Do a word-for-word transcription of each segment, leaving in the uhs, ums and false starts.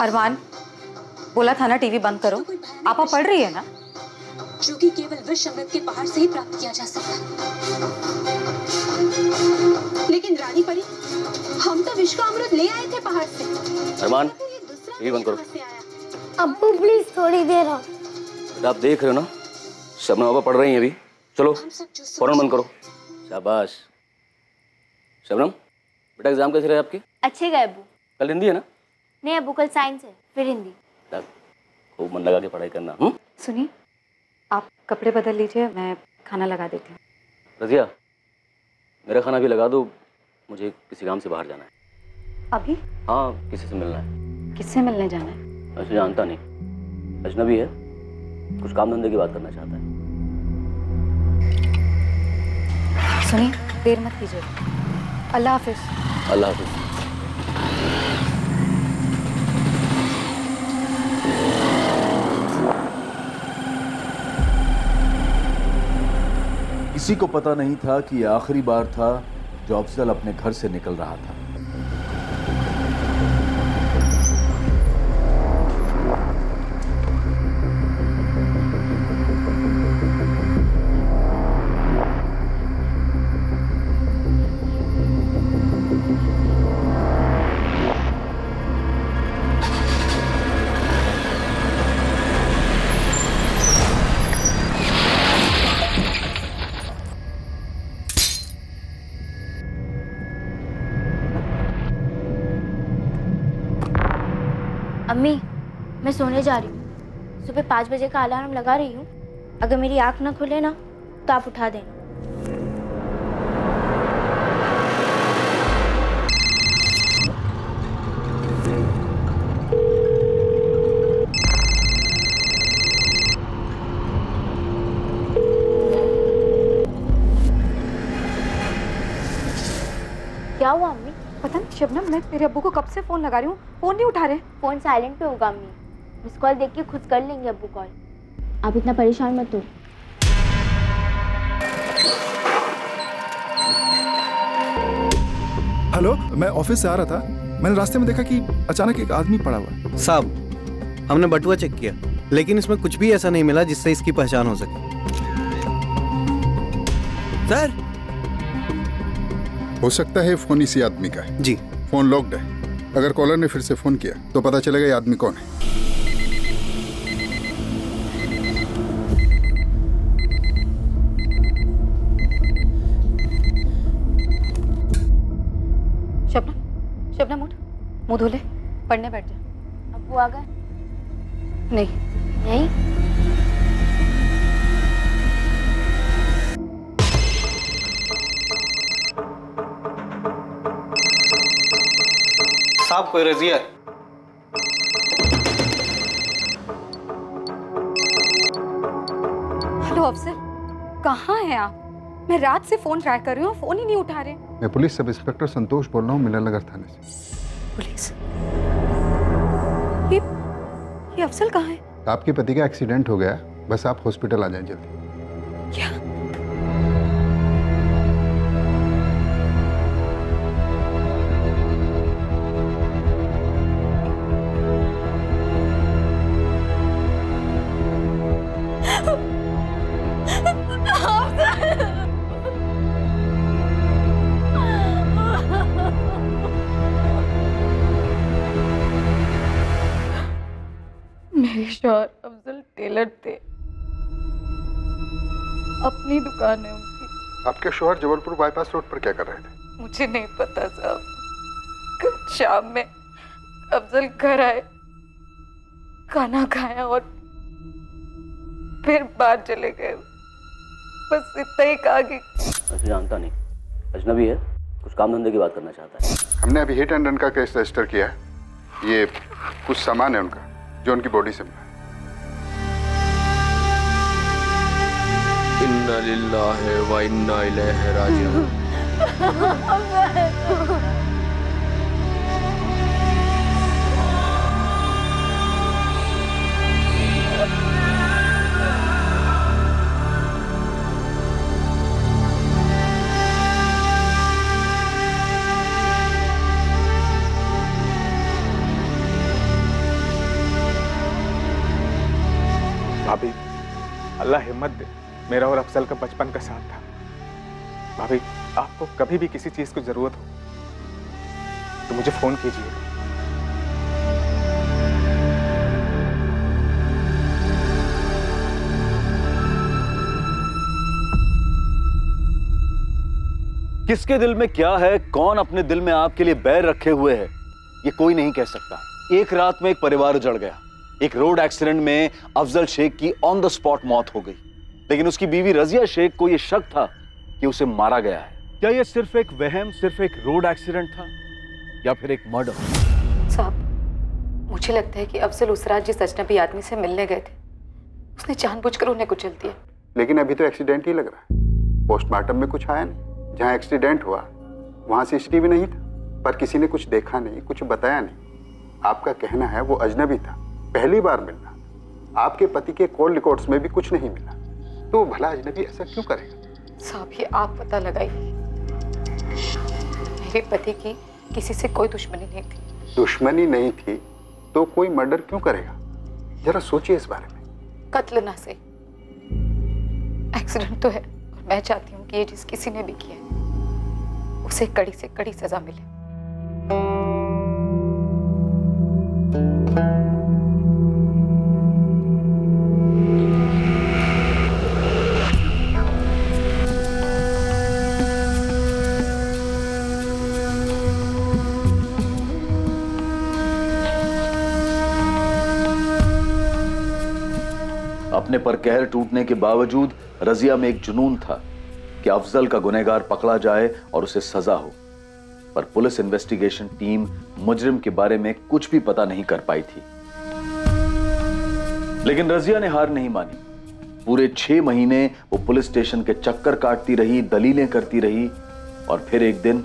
अरमान बोला था ना टीवी बंद करो, आपा पढ़ रही है ना? जो कि केवल विश्व अमृत के बाहर से ही प्राप्त किया जा सकता। लेकिन रानी परी, हम तो विश्व अमृत ले आए थे बाहर से। अरमान टीवी बंद करो। अब्बू प्लीज थोड़ी देर हो। आप देख रहे हो ना, सबने वहाँ पढ़ रही हैं अभी। चलो फौरन बंद करो। शाबाश। शबनम बेटा एग्जाम कैसे रहे आपके? अच्छे गए अबू। कल हिंदी है ना? नहीं अबू कल साइंस है फिर हिंदी। खूब मन लगा के पढ़ाई करना। हम्म सुनिए, आप कपड़े बदल लीजिए, मैं खाना लगा देती हूँ। रजिया मेरा खाना भी लगा दो, मुझे किसी काम से बाहर जाना है अभी। हाँ किसी से मिलना है। किससे मिलने जाना है? ऐसे जानता नहीं, अजनबी है, कुछ काम धंधे की बात करना चाहता है। सुनिए देर मत कीजिए। अल्लाह हाफिज। अल्लाह हाफिज। किसी को पता नहीं था कि ये आखिरी बार था जो अफजल अपने घर से निकल रहा था। अम्मी मैं सोने जा रही हूँ, सुबह पाँच बजे का अलार्म लगा रही हूँ, अगर मेरी आँख ना खुले ना तो आप उठा देना। क्या हुआ अम्मी? पता नहीं शबनम, मैं तेरे अब्बू को कब से फ़ोन लगा रही हूँ, फ़ोन नहीं उठा रहे। फ़ोन साइलेंट पे होगा अम्मी, मिस कॉल देख के खुद कर लेंगे अब्बू कॉल, आप इतना परेशान मत हो। हेलो, मैं ऑफिस से आ रहा था, मैंने रास्ते में देखा कि अचानक एक आदमी पड़ा हुआ। साहब हमने बटुआ चेक किया लेकिन इसमें कुछ भी ऐसा नहीं मिला जिससे इसकी पहचान हो सके। सर हो सकता है फोन इसी आदमी का है। जी फोन लॉक्ड है, अगर कॉलर ने फिर से फोन किया तो पता चलेगा ये आदमी कौन है। शबनम शबनम उठ, मुंह धो ले, पढ़ने बैठ जा। अब वो आ गए? नहीं नहीं साहब कोई रजिया है। हेलो अफसर, कहाँ हैं आप? मैं रात से फोन ट्राई कर रही हूँ, फोन ही नहीं उठा रहे। मैं पुलिस सब इंस्पेक्टर संतोष बोल रहा हूँ, मिलन नगर थाने से। पुलिस? ये ये अफसर कहाँ है? आपके पति का एक्सीडेंट हो गया, बस आप हॉस्पिटल आ जाएं जल्दी। क्या? शौहर अफजल टेलर थे, अपनी दुकान है उनकी। आपके शौहर जबलपुर बाईपास रोड पर क्या कर रहे थे? मुझे नहीं पता साहब, कल शाम में अफजल घर आए, खाना खाया और फिर बाहर चले गए, बस इतना ही कहा कि ऐसे जानता नहीं, अजनबी है, कुछ काम धंधे की बात करना चाहता है। हमने अभी हिट एंड रन का केस रजिस्टर किया है, ये कुछ सामान है उनका जो उनकी बॉडी से मिला। इन्ना लिल्लाहि व इन्ना इलैहि राजिऊन। भाभी, अल्लाह हिम्मत दे, मेरा और अफसल का बचपन का साथ था। भाभी, आपको कभी भी किसी चीज़ की ज़रूरत हो तो मुझे फ़ोन कीजिएगा। किसके दिल में क्या है, कौन अपने दिल में आपके लिए बैर रखे हुए है, ये कोई नहीं कह सकता। एक रात में एक परिवार उजड़ गया। एक रोड एक्सीडेंट में अफजल शेख की ऑन द स्पॉट मौत हो गई, लेकिन उसकी बीवी रजिया शेख को यह शक था कि उसे मारा गया है। क्या यह सिर्फ एक वहम, सिर्फ एक रोड एक्सीडेंट था या फिर एक मर्डर? साहब, मुझे लगता है कि अफजल उस रात जिस अजनबी आदमी से मिलने गए थे, उसने जानबूझकर उन्हें कुचल दिया। लेकिन अभी तो एक्सीडेंट ही लग रहा है। पोस्टमार्टम में कुछ आया नहीं। जहाँ एक्सीडेंट हुआ वहाँ सीसीटीवी नहीं था, पर किसी ने कुछ देखा नहीं, कुछ बताया नहीं। आपका कहना है वो अजनबी था, पहली बार मिलना। आपके पति के कॉल रिकॉर्ड्स में भी कुछ नहीं मिला, तो भला अजनबी ऐसा क्यों करेगा? साहब, ये आप पता लगाइए। मेरे पति की किसी से कोई दुश्मनी नहीं थी। दुश्मनी नहीं थी तो कोई मर्डर क्यों करेगा? जरा सोचिए इस बारे में। कत्ल ना सही, एक्सीडेंट तो है, और मैं चाहती हूँ कि ये जिस किसी ने भी किया है उसे कड़ी से कड़ी सजा मिले। अपने पर कहर टूटने के बावजूद रजिया में एक जुनून था कि अफजल का गुनहगार पकड़ा जाए और उसे सजा हो, पर पुलिस इन्वेस्टिगेशन टीम मुजरिम के बारे में कुछ भी पता नहीं कर पाई थी। लेकिन रजिया ने हार नहीं मानी। पूरे छह महीने वो पुलिस स्टेशन के चक्कर काटती रही, दलीलें करती रही, और फिर एक दिन।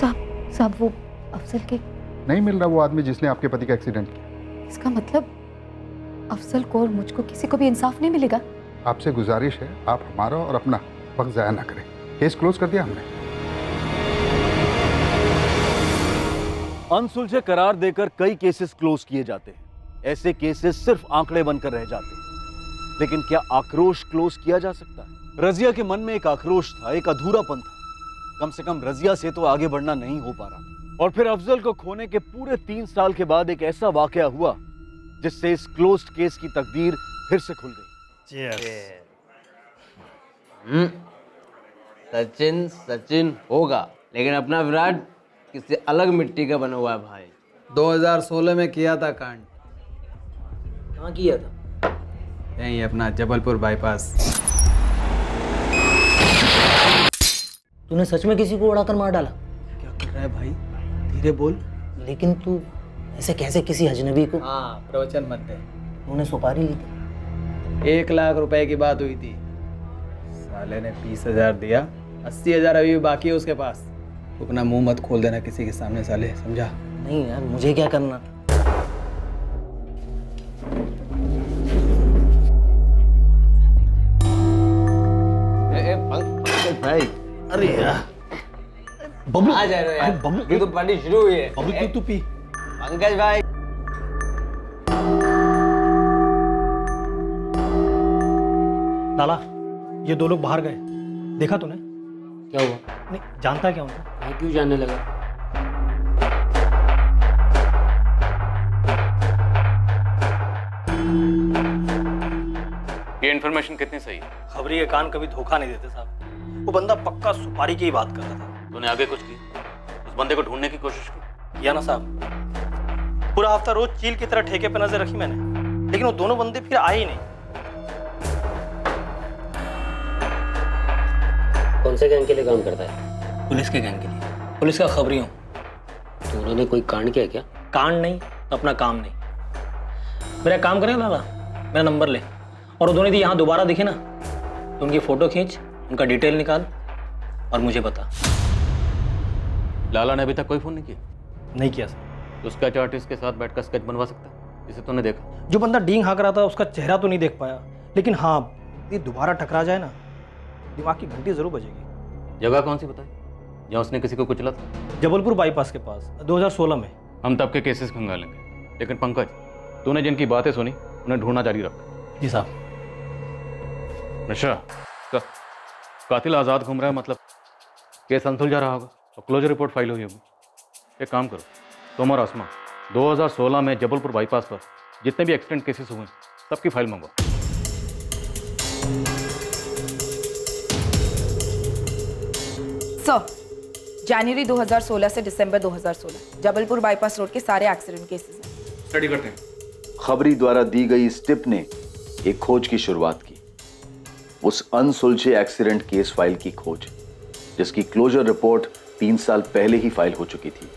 साहब, साहब, वो अफजल के नहीं मिल रहा, वो आदमी जिसने आपके पति का एक्सीडेंट किया। इसका मतलब अफजल को और मुझको किसी को भी इंसाफ नहीं मिलेगा। आपसे गुजारिश है, आप हमारा और अपना वक्त जाया ना करें। केस क्लोज कर दिया हमने। अनसुलझे करार देकर कई केसेस क्लोज किए जाते हैं। ऐसे केसेस सिर्फ आंकड़े बनकर रह जाते हैं। लेकिन क्या आक्रोश क्लोज किया जा सकता है? रजिया के मन में एक आक्रोश था, एक अधूरापन था। कम से कम रजिया से तो आगे बढ़ना नहीं हो पा रहा। और फिर अफजल को खोने के पूरे तीन साल के बाद एक ऐसा वाकया हुआ जिससे इस क्लोज्ड केस की तकदीर फिर से खुल गई। हम्म, सचिन सचिन होगा, लेकिन अपना विराट किसी अलग मिट्टी का बना हुआ है भाई। दो हज़ार सोलह में किया था कांड। कहाँ किया था? यही अपना जबलपुर बाईपास। तूने सच में किसी को उड़ाकर मार डाला? क्या कर रहा है भाई, धीरे बोल। लेकिन तू ऐसे कैसे किसी अजनबी को? हाँ, प्रवचन मत दे। उन्होंने सुपारी ली थी, एक लाख रुपए की बात हुई थी। साले ने बीस हजार दिया, अस्सी हजार अभी भी बाकी है उसके पास। तो अपना मुंह मत खोल देना किसी के सामने साले, समझा? नहीं यार, मुझे क्या करना। ए, ए, पंक, पंक भाई। अरे यार बबलू आ जा रहे यार। बबलू की तो पार्टी शुरू हुई है। बबलू की तू पी। पंकज भाई, लाला, ये दो लोग बाहर गए, देखा तूने? क्या हुआ? नहीं जानता क्या उनको? मैं क्यों जानने लगा? ये इन्फॉर्मेशन कितनी सही है? खबरी के कान कभी धोखा नहीं देते साहब। वो बंदा पक्का सुपारी की ही बात कर रहा था। तूने आगे कुछ की? उस बंदे को ढूंढने की कोशिश की? किया ना साहब, पूरा हफ्ता रोज चील की तरह ठेके पे नजर रखी मैंने, लेकिन वो दोनों बंदे फिर आए ही नहीं। कौन से गैंग के लिए काम करता है? पुलिस के गैंग के लिए। पुलिस का खबरी हूँ। तो उन्होंने कोई कांड किया क्या? कांड नहीं, अपना काम नहीं। मेरा काम करें लाला, मेरा नंबर ले, और वो दोनों यदि यहाँ दोबारा दिखे ना तो उनकी फोटो खींच, उनका डिटेल निकाल और मुझे बता। लाला ने अभी तक कोई फोन नहीं किया? नहीं किया सर। तो स्केच आर्टिस्ट के साथ बैठकर स्केच बनवा सकता है, जिसे तूने देखा? जो बंदा डींग हाँक रहा था उसका चेहरा तो नहीं देख पाया, लेकिन हाँ, ये दोबारा टकरा जाए ना, दिमाग की घंटी जरूर बजेगी। जगह कौन सी बताई जहाँ उसने किसी को कुचला था? जबलपुर बाईपास के पास, दो हज़ार सोलह में। हम तब के केसेस खंगालेंगे। लेकिन पंकज, तूने जिनकी बातें सुनी उन्हें ढूंढना जारी रख। जी साहब। मिश्रा का कातिल आज़ाद घूम रहा है, मतलब केस अनसुलझा जा रहा होगा और क्लोजर रिपोर्ट फाइल हुई होगी। एक काम करो तुम और आसमा, दो हज़ार सोलह में जबलपुर बाईपास पर जितने भी एक्सीडेंट केसेस हुए सबकी फाइल मंगवाओ। सर, जनवरी दो हज़ार सोलह से दिसंबर दो हज़ार सोलह जबलपुर बाईपास रोड के सारे एक्सीडेंट केसेस हैं। स्टडी करते हैं। खबरी द्वारा दी गई इस टिप ने एक खोज की शुरुआत की, उस अनसुलझे एक्सीडेंट केस फाइल की खोज जिसकी क्लोजर रिपोर्ट तीन साल पहले ही फाइल हो चुकी थी।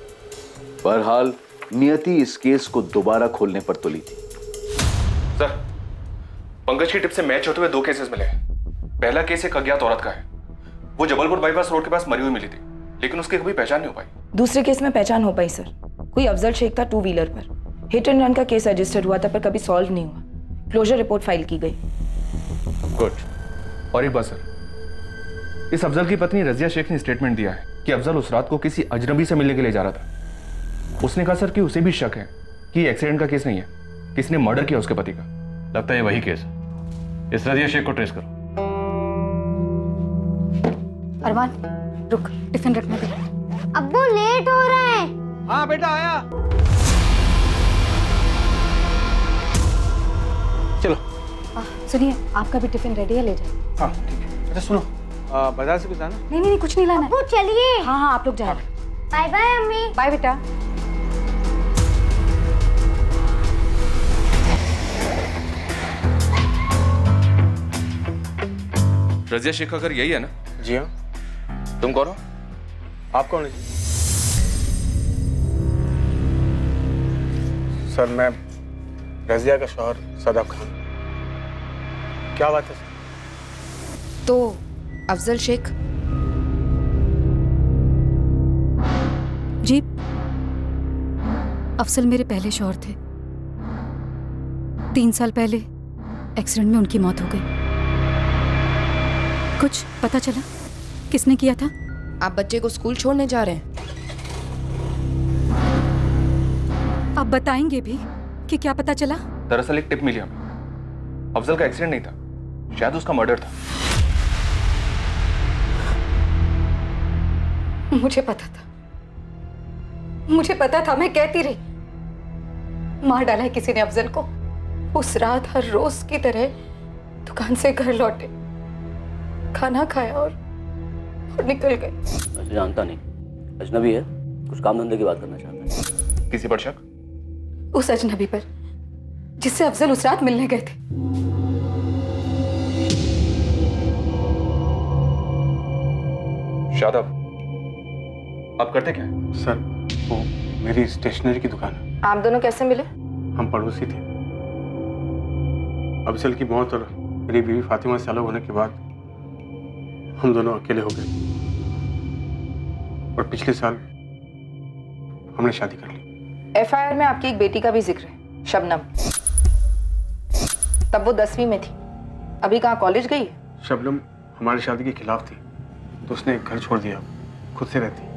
बहरहाल नियति इस केस को दोबारा खोलने पर तुली थी। सर, पंकज की टिप से मैच होते हुए दो केसेस मिले हैं। पहला केस एक अज्ञात औरत का है, वो जबलपुर बाईपास रोड के पास मरी हुई मिली थी, लेकिन उसकी कोई पहचान नहीं हो पाई। दूसरे केस में पहचान हो पाई सर, कोई अफजल शेख था टू व्हीलर पर। हिट एंड रन का केस रजिस्टर्ड हुआ था पर कभी सॉल्व नहीं हुआ। क्लोजर रिपोर्ट फाइल की गई। गुड। और एक बात सर, इस अफजल की पत्नी रजिया शेख ने स्टेटमेंट दिया है कि अफजल उस रात को किसी अजनबी से मिलने के लिए जा रहा था। उसने कहा सर कि उसे भी शक है कि एक्सीडेंट का केस नहीं है, किसने मर्डर किया उसके पति का। लगता है वही केस। इस रजिया शेख को ट्रेस करो। अरमान रुक, टिफिन रखने दे। अब्बू लेट हो रहे हैं। हाँ बेटा आया। चलो। सुनिए, आपका भी टिफिन रेडी है, ले जाइए। हाँ ठीक है। अच्छा सुनो, आ, बाजार से कुछ लाना? नहीं नहीं कुछ नहीं लाना। अब्बू चलिए। हाँ हाँ आप लोग जाओ। बाय बाय अम्मी। बाय बेटा। रजिया शेख का घर यही है ना? जी हाँ। तुम कौन हो? आप कौन है? सर मैं रजिया का शौहर सदाब खान। क्या बात है सर? तो अफजल शेख? जी, अफजल मेरे पहले शौहर थे। तीन साल पहले एक्सीडेंट में उनकी मौत हो गई। कुछ पता चला किसने किया था? आप बच्चे को स्कूल छोड़ने जा रहे हैं, आप बताएंगे भी कि क्या पता चला? दरअसल एक टिप मिली हमें। अफजल का एक्सीडेंट नहीं था, शायद उसका मर्डर था। मुझे पता था, मुझे पता था, मैं कहती रही। मार डाला है किसी ने अफजल को। उस रात हर रोज की तरह दुकान से घर लौटे, खाना खाया और निकल गए। जानता नहीं, अजनबी है, कुछ काम धंधे की बात करना चाहता है। किसी पर शक? उस अजनबी पर जिससे अफजल उस रात मिलने गए थे। शादाब, आप करते क्या है? सर वो मेरी स्टेशनरी की दुकान है। आप दोनों कैसे मिले? हम पड़ोसी थे। अफजल की मौत और मेरी बीवी फातिमा से अलग होने के बाद हम दोनों अकेले हो गए और पिछले साल हमने शादी कर ली। एफ आई आर में आपकी एक बेटी का भी जिक्र है, शबनम। तब वो दसवीं में थी, अभी कहाँ कॉलेज गई? शबनम हमारी शादी के खिलाफ थी तो उसने घर छोड़ दिया, खुद से रहती।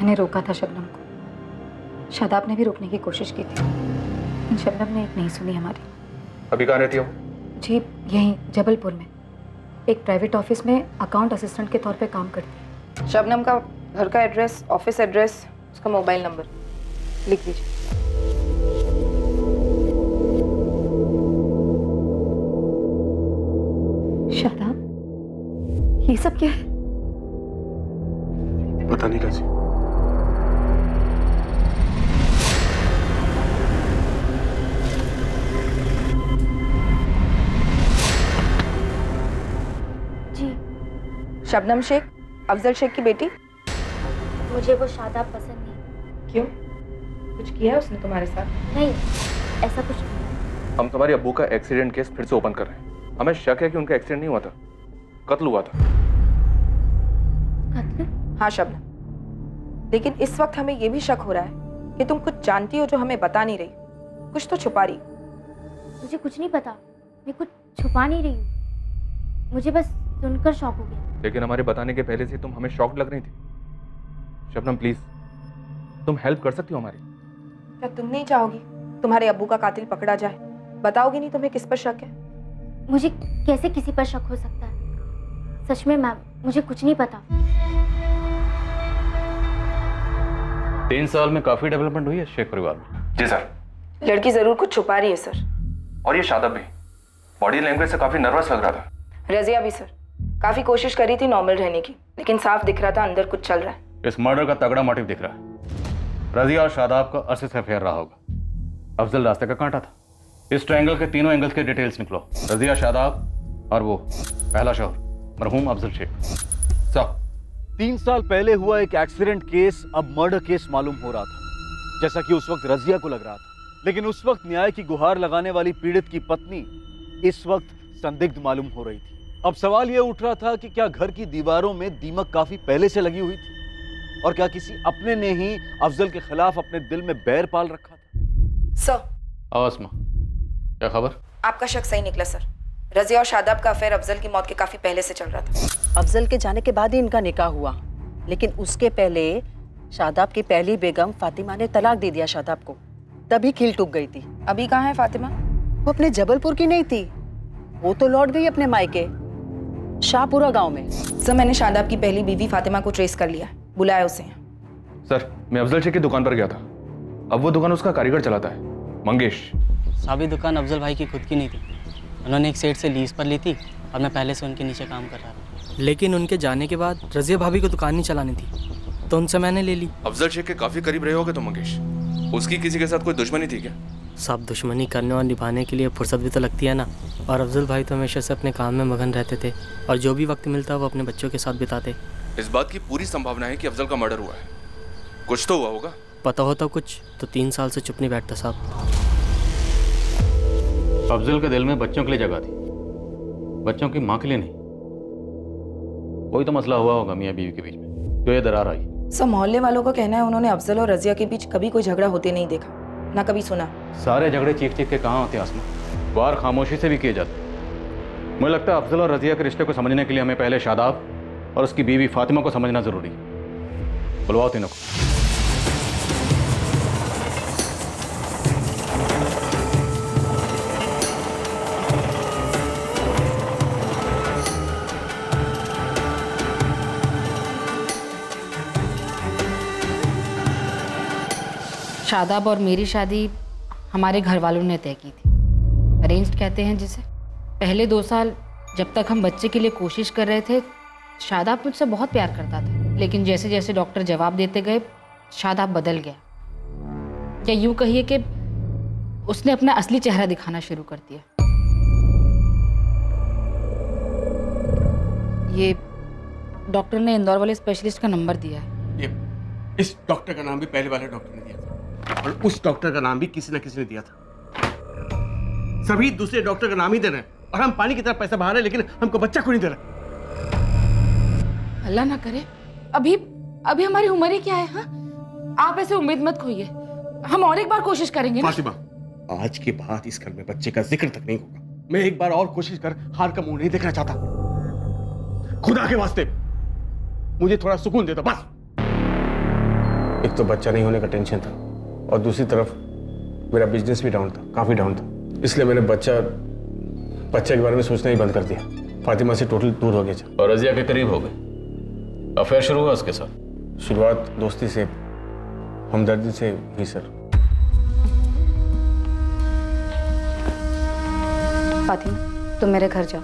मैंने रोका था शबनम को, शादाब ने भी रोकने की कोशिश की थी। शबनम ने एक नहीं सुनी हमारी। अभी कहाँ रहती हो? जी यहीं जबलपुर में, एक प्राइवेट ऑफिस में अकाउंट असिस्टेंट के तौर पे काम करती है। शबनम का घर का एड्रेस, ऑफिस एड्रेस, उसका मोबाइल नंबर लिख दीजिए। शादाब, ये सब क्या है? पता नहीं राजी। शबनम शेख, अफजल शेख की बेटी। मुझे वो शादाब पसंद नहीं। क्यों? कुछ किया है उसने तुम्हारे साथ? नहीं, ऐसा कुछ नहीं। हम तुम्हारे अब्बू का एक्सीडेंट केस फिर से ओपन कर रहे हैं। हमें शक है कि उनका एक्सीडेंट नहीं हुआ था, कत्ल हुआ था। कत्ल? हाँ शबनम, लेकिन इस वक्त हमें ये भी शक हो रहा है कि तुम कुछ जानती हो जो हमें बता नहीं रही, कुछ तो छुपा रही। मुझे कुछ नहीं पता, मैं कुछ छुपा नहीं रही हूँ। मुझे बस सुनकर शौक हो गया। लेकिन हमारे बताने के पहले से तुम हमें शॉक्ड लग रही थी। शबनम प्लीज, तुम हेल्प कर सकती हो हमारी। क्या तुम नहीं चाहोगी तुम्हारे अब्बू का कातिल पकड़ा जाए? बताओगी नहीं तुम्हें किस पर शक है? मुझे कैसे किसी पर शक हो सकता है? सच में मैम मुझे कुछ नहीं पता। तीन साल में काफी डेवलपमेंट हुई है शेख परिवार में। जी सर। लड़की जरूर कुछ छुपा रही है सर। और ये शादा भी बॉडी लैंग्वेज से काफी नर्वस लग रहा था। रजिया भी सर, काफी कोशिश करी थी नॉर्मल रहने की, लेकिन साफ दिख रहा था अंदर कुछ चल रहा है। इस मर्डर का तगड़ा मोटिव दिख रहा है। रजिया और शादाब का अरसे से अफेयर रहा होगा। अफजल रास्ते का कांटा था। इस ट्रायंगल के तीनों एंगल्स के डिटेल्स निकलो। रजिया, शादाब और वो पहला शौहर मरहूम अफजल शेख। सब तीन साल पहले हुआ एक एक्सीडेंट केस अब मर्डर केस मालूम हो रहा था, जैसा कि उस वक्त रजिया को लग रहा था। लेकिन उस वक्त न्याय की गुहार लगाने वाली पीड़ित की पत्नी इस वक्त संदिग्ध मालूम हो रही थी। अब सवाल यह उठ रहा था कि क्या घर की दीवारों में दीमक काफी पहले से लगी हुई थी और क्या किसी अपने ने ही अफजल के खिलाफ अपने दिल में बैर पाल रखा था? सर। आसमा, क्या खबर? आपका शक सही निकला सर। रजिया और शादाब का अफेयर अफजल की मौत के काफी पहले से चल रहा था। अफजल के जाने के बाद ही इनका निकाह हुआ, लेकिन उसके पहले शादाब की पहली बेगम फातिमा ने तलाक दे दिया शादाब को, तभी खिल टूट गई थी। अभी कहाँ है फातिमा? वो अपने जबलपुर की नहीं थी, वो तो लौट गई अपने मायके शाहपुरा गाँव में। सर मैंने शादाब की पहली बीवी फातिमा को ट्रेस कर लिया, बुलाया उसे। सर मैं अफजल शेख की दुकान पर गया था। अब वो दुकान उसका कारीगर चलाता है मंगेश। साबी दुकान अफजल भाई की खुद की नहीं थी, उन्होंने एक सेठ से लीज पर ली थी और मैं पहले से उनके नीचे काम कर रहा था। लेकिन उनके जाने के बाद रजिया भाभी को दुकान नहीं चलानी थी तो उनसे मैंने ले ली। अफजल शेख के काफी करीब रहे होगे तुम मंगेश, उसकी किसी के साथ कोई दुश्मनी थी क्या? सब दुश्मनी करने और निभाने के लिए फुर्सत भी तो लगती है ना। और अफजल भाई तो हमेशा से अपने काम में मगन रहते थे और जो भी वक्त मिलता वो अपने बच्चों के साथ बिताते। इस बात की पूरी संभावना है कि अफजल का मर्डर हुआ है, कुछ तो हुआ होगा। पता होता कुछ तो तीन साल से चुप नहीं बैठता साहब। अफजल के दिल में बच्चों के लिए जगह थी, बच्चों की माँ के लिए नहीं। कोई तो मसला हुआ होगा मियाँ बीवी के बीच में तो ये दरार आई। सब मोहल्ले वालों का कहना है उन्होंने अफजल और रजिया के बीच कभी कोई झगड़ा होते नहीं देखा, ना कभी सुना। सारे झगड़े चीख चीख के कहाँ होते आसमान, वार खामोशी से भी किए जाते। मुझे लगता है अफजल और रजिया के रिश्ते को समझने के लिए हमें पहले शादाब और उसकी बीवी फातिमा को समझना जरूरी है। बुलवाओ तीनों को। शादाब और मेरी शादी हमारे घर वालों ने तय की थी, अरेंज्ड कहते हैं जिसे। पहले दो साल जब तक हम बच्चे के लिए कोशिश कर रहे थे, शादाब मुझसे बहुत प्यार करता था, लेकिन जैसे जैसे डॉक्टर जवाब देते गए शादाब बदल गया, या यूँ कहिए कि उसने अपना असली चेहरा दिखाना शुरू कर दिया। ये डॉक्टर ने इंदौर वाले स्पेशलिस्ट का नंबर दिया है। ये इस डॉक्टर का नाम भी पहले वाले डॉक्टर ने दिया था और उस डॉक्टर का नाम भी किसी ना किसी ने दिया था। सभी दूसरे डॉक्टर का नाम ही दे रहे हैं और हम पानी की तरह पैसा बहा रहे हैं, लेकिन हमको बच्चा क्यों नहीं दे रहा? अल्लाह ना करे, अभी अभी हमारी उम्र क्या है? हा? आप ऐसे उम्मीद मत खोइए, हम और एक बार कोशिश करेंगे। फातिमा, आज के बाद इस घर में बच्चे का जिक्र तक नहीं होगा। मैं एक बार और कोशिश कर हार का मुंह नहीं देखना चाहता। खुदा के वास्ते मुझे थोड़ा सुकून देता बस। एक तो बच्चा नहीं होने का टेंशन था और दूसरी तरफ मेरा बिजनेस भी डाउन था, काफ़ी डाउन था, इसलिए मैंने बच्चा बच्चे के बारे में सोचना ही बंद कर दिया। फातिमा से टोटल दूर हो गया और रजिया के करीब हो गए। अफेयर शुरू हुआ उसके साथ? शुरुआत दोस्ती से, हमदर्दी से ही सर। फातिमा तुम मेरे घर जाओ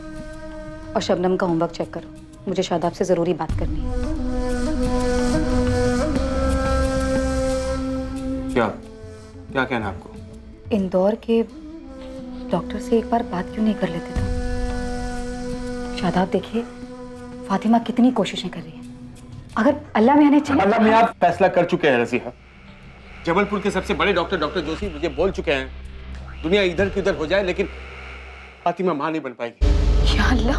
और शबनम का होमवर्क चेक करो, मुझे शादाब से ज़रूरी बात करनी है। क्या क्या कहना आपको? इंदौर के डॉक्टर से एक बार बात क्यों नहीं कर लेते तुम? शादाब देखिए फातिमा कितनी कोशिशें कर रही है। अगर अल्लाह में आने चाहिए। अल्लाह में आप फैसला कर चुके हैं रजिया। जबलपुर के सबसे बड़े डॉक्टर डॉक्टर जोशी मुझे बोल चुके हैं दुनिया इधर की उधर हो जाए लेकिन फातिमा मां नहीं बन पाएगी। या अल्लाह,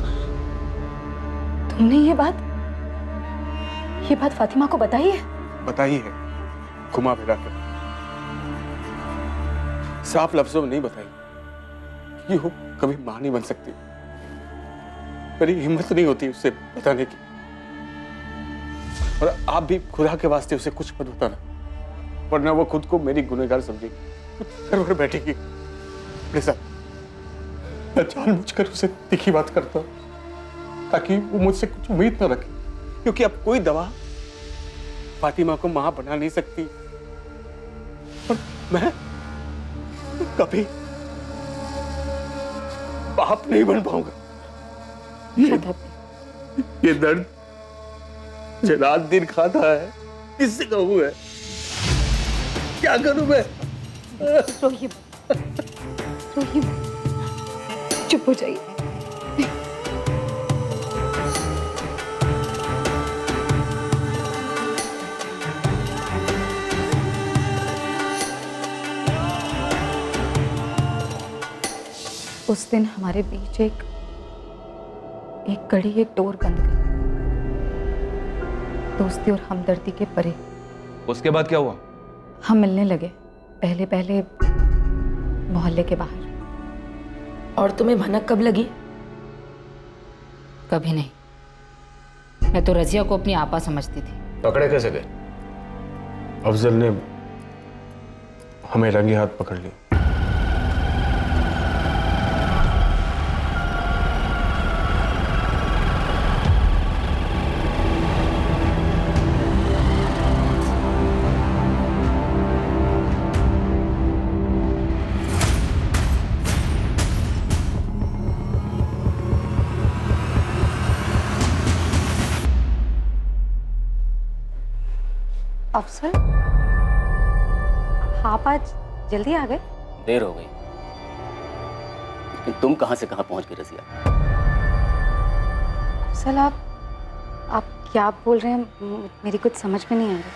तुमने ये बात ये बात फातिमा को बताई है? बताई है, घुमा फिरा कर साफ लफ्जों में नहीं बताई। ये कभी मां नहीं बन सकती, मेरी हिम्मत नहीं होती उससे बताने की। और आप भी खुदा के वास्ते उसे कुछ मत बताना, वरना वो खुद को मेरी गुनहगार समझेगी, बैठेगी। मैं जानबूझकर उसे तीखी बात करता ताकि वो मुझसे कुछ उम्मीद न रखे, क्योंकि अब कोई दवा फातिमा को मां बना नहीं सकती। पर मैं कभी बाप नहीं बन पाऊंगा। ये, ये दर्द मुझे रात दिन खाता है, किससे कहूं मैं, क्या करूं मैं? रोहित, रोहित, चुप हो जाइए। उस दिन हमारे बीच एक एक कड़ी, एक डोर बंद गई, दोस्ती और हमदर्दी के परे। उसके बाद क्या हुआ? हम मिलने लगे, पहले पहले मोहल्ले के बाहर। और तुम्हें भनक कब लगी? कभी नहीं। मैं तो रजिया को अपनी आपा समझती थी। पकड़े कैसे गए? अफजल ने हमें रंगे हाथ पकड़ लिया। अफसर, आप आज जल्दी आ गए? देर हो गई, लेकिन तुम कहां से कहां पहुंच गई रजिया? अफसर, आप आप क्या बोल रहे हैं, मेरी कुछ समझ में नहीं आ रही।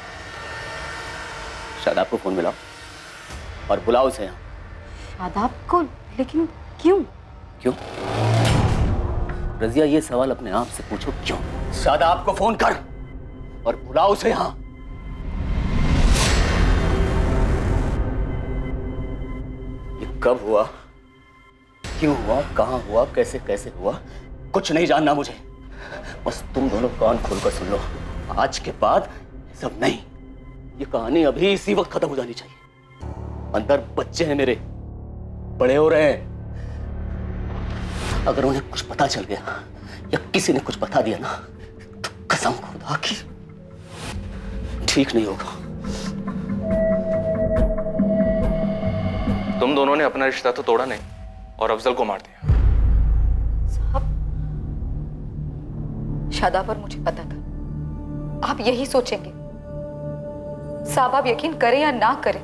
शादाब को फोन मिलाओ और बुलाओ उसे यहाँ। शादाब को? लेकिन क्यों? क्यों रजिया, ये सवाल अपने आप से पूछो, क्यों? शादाब को फोन कर और बुलाओ उसे यहाँ। कब हुआ, क्यों हुआ, कहाँ हुआ, कैसे कैसे हुआ, कुछ नहीं जानना मुझे। बस तुम दोनों कान खोलकर सुन लो, आज के बाद सब नहीं। ये कहानी अभी इसी वक्त खत्म हो जानी चाहिए। अंदर बच्चे हैं मेरे, बड़े हो रहे हैं। अगर उन्हें कुछ पता चल गया या किसी ने कुछ बता दिया ना, तो कसम खुदा की ठीक नहीं होगा। तुम दोनों ने अपना रिश्ता तो तोड़ा नहीं और अफजल को मार दिया। साहब, शादाब पर मुझे पता था आप यही सोचेंगे। साहब, आप यकीन करें या ना करें,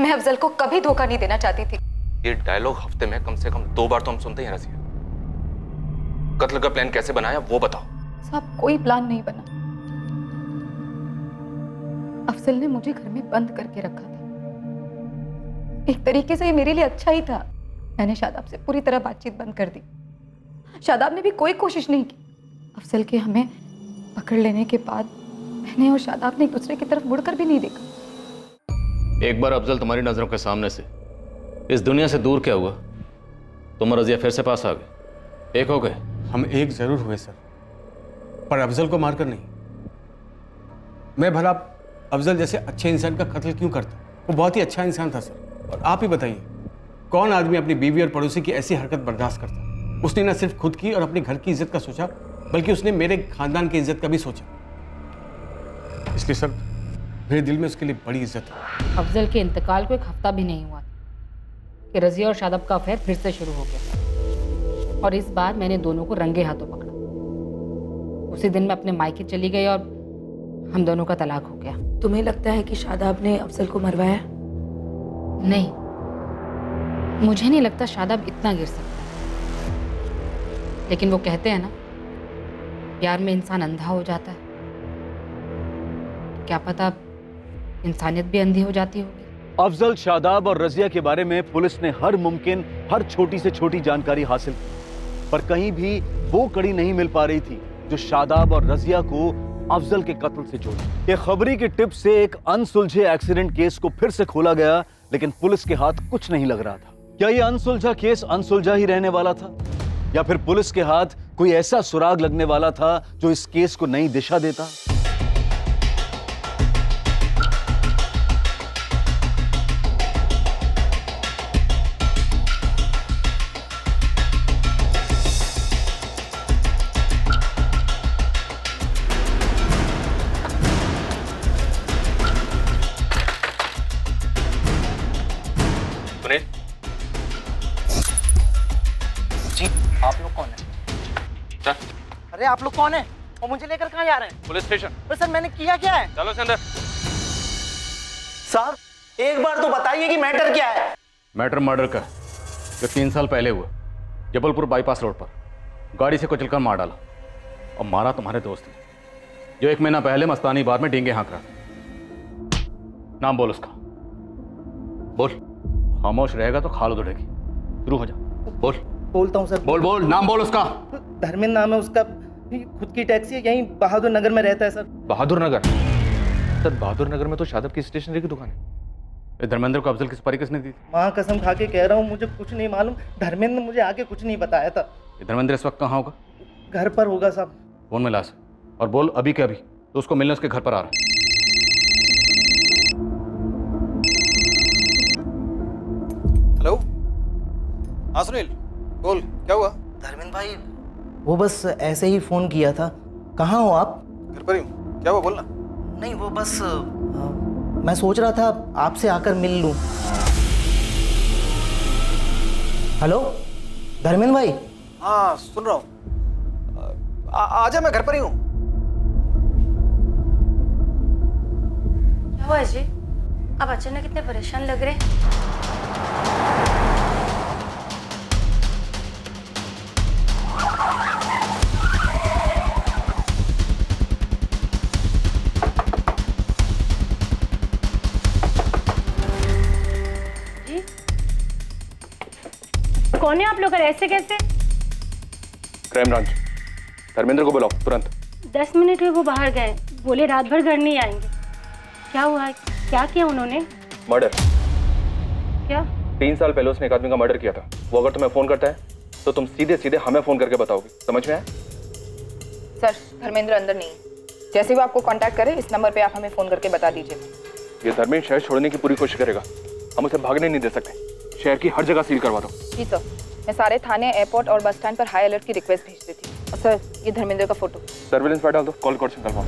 मैं अफजल को कभी धोखा नहीं देना चाहती थी। ये डायलॉग हफ्ते में कम से कम दो बार तो हम सुनते हैं रजिया। कत्ल का प्लान कैसे बनाया वो बताओ। साहब, कोई प्लान नहीं बना। अफजल ने मुझे घर में बंद करके रखा था। एक तरीके से ये मेरे लिए अच्छा ही था। मैंने शादाब से पूरी तरह बातचीत बंद कर दी। शादाब ने भी कोई कोशिश नहीं की। अफजल के हमें पकड़ लेने के बाद मैंने और शादाब ने एक दूसरे की तरफ मुड़कर भी नहीं देखा। एक बार अफजल तुम्हारी नजरों के सामने से इस दुनिया से दूर क्या हुआ? तुम रजिया फिर से पास आ गए, एक हो गए। हम एक जरूर हुए सर, पर अफजल को मारकर नहीं। मैं भला अफजल जैसे अच्छे इंसान का कत्ल क्यों करता? वो बहुत ही अच्छा इंसान था सर। और आप ही बताइए, कौन आदमी अपनी बीवी और पड़ोसी की ऐसी हरकत बर्दाश्त करता? उसने न सिर्फ खुद की और अपने घर की इज्जत का सोचा, बल्कि उसने मेरे खानदान की इज्जत का भी सोचा। इसलिए सर, मेरे दिल में उसके लिए बड़ी इज्जत है। अफजल के इंतकाल को एक हफ्ता भी नहीं हुआ कि रजिया और शादाब का अफेयर फिर से शुरू हो गया। और इस बार मैंने दोनों को रंगे हाथों पकड़ा। उसी दिन मैं अपने मायके चली गई और हम दोनों का तलाक हो गया। तुम्हें लगता है कि शादाब ने अफजल को मरवाया? नहीं, मुझे नहीं लगता शादाब इतना गिर सकता। लेकिन वो कहते हैं ना, प्यार में इंसान अंधा हो जाता है। क्या पता इंसानियत भी अंधी हो जाती होगी। अफजल, शादाब और रजिया के बारे में पुलिस ने हर मुमकिन, हर छोटी से छोटी जानकारी हासिल की, पर कहीं भी वो कड़ी नहीं मिल पा रही थी जो शादाब और रजिया को अफजल के कत्ल से जोड़े। एक खबरी की टिप से एक अनसुलझे एक्सीडेंट केस को फिर से खोला गया, लेकिन पुलिस के हाथ कुछ नहीं लग रहा था। क्या यह अनसुलझा केस अनसुलझा ही रहने वाला था, या फिर पुलिस के हाथ कोई ऐसा सुराग लगने वाला था जो इस केस को नई दिशा देता? अरे आप लोग कौन है और मुझे लेकर कहाँ जा रहे हैं? Police station. पर सर मैंने किया क्या है? चलो अंदर। सर एक बार तो बताइए कि मैटर क्या है। मैटर मर्डर का, जो तीन साल पहले हुआ, जबलपुर बाईपास रोड पर गाड़ी से कुचलकर मार डाला और मारा तुम्हारे दोस्त ने, जो एक महीना पहले मस्तानी बार में डींगे हाँक रहा था। नाम बोल उसका, बोल। खामोश रहेगा तो खाल उधड़ेगी। शुरू हो जा, बोल। बोलता हूँ सर। बोल बोल, नाम बोल उसका। धर्मेंद्र नाम है उसका, खुद की टैक्सी है, यहीं बहादुर नगर में रहता है सर। बहादुर नगर? सर बहादुर नगर में तो शादब की स्टेशनरी की दुकान है। धर्मेंद्र को अफजल की सुपारी किसने दी? माँ कसम खा के कह रहा हूँ, मुझे कुछ नहीं मालूम। धर्मेंद्र मुझे आके कुछ नहीं बताया था। धर्मेंद्र इस वक्त कहाँ होगा? घर पर होगा साहब। फोन मिला सर और बोल अभी के अभी तो उसको मिलने उसके घर पर आ रहा है। हेलो, हाँ सुनील बोल, क्या हुआ? धर्मेंद्र भाई वो बस ऐसे ही फ़ोन किया था। कहाँ हो आप? घर पर ही हूँ। क्या हुआ बोलना। नहीं वो बस आ, मैं सोच रहा था आपसे आकर मिल लूँ। हेलो धर्मेंद्र भाई। हाँ सुन रहा हूँ, आजा मैं घर पर ही हूँ। क्या हुआ जी, आप अचानक कितने परेशान लग रहे हैं। कौन है आप लोग और ऐसे कैसे? Crime branch. धर्मेंद्र को बुलाओ तुरंत। दस मिनट में वो बाहर गए, बोले रात भर घर नहीं आएंगे। क्या हुआ, क्या किया उन्होंने? मर्डर। क्या? तीन साल पहले उसने एक आदमी का मर्डर किया था। वो अगर तुम्हें फोन करता है तो तुम सीधे सीधे हमें फोन करके बताओगे, समझ में आया? सर धर्मेंद्र अंदर नहीं है, जैसे वो आपको कॉन्टैक्ट करे इस नंबर पर आप हमें फोन करके बता दीजिए। ये धर्मेंद्र शहर छोड़ने की पूरी कोशिश करेगा, हम उसे भागने नहीं दे सकते। शहर की हर जगह सील करवा दो। जी सर, मैं सारे थाने, एयरपोर्ट और बस स्टैंड पर हाई अलर्ट की रिक्वेस्ट भेज देती हूँ। और सर ये धर्मेंद्र का फोटो सर्विलेंस पर डाल दो, कॉल कॉर्ड से करवाओ।